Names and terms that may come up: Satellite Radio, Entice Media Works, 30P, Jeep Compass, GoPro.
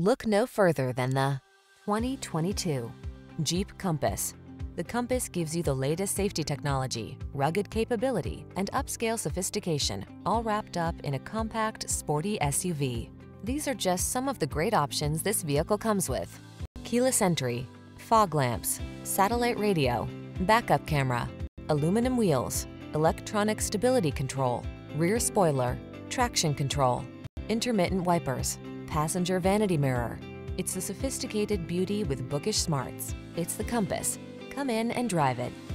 Look no further than the 2022 Jeep Compass. The Compass gives you the latest safety technology, rugged capability, and upscale sophistication, all wrapped up in a compact, sporty SUV. These are just some of the great options this vehicle comes with: keyless entry, fog lamps, satellite radio, backup camera, aluminum wheels, electronic stability control, rear spoiler, traction control, intermittent wipers, passenger vanity mirror. It's the sophisticated beauty with bookish smarts. It's the Compass. Come in and drive it.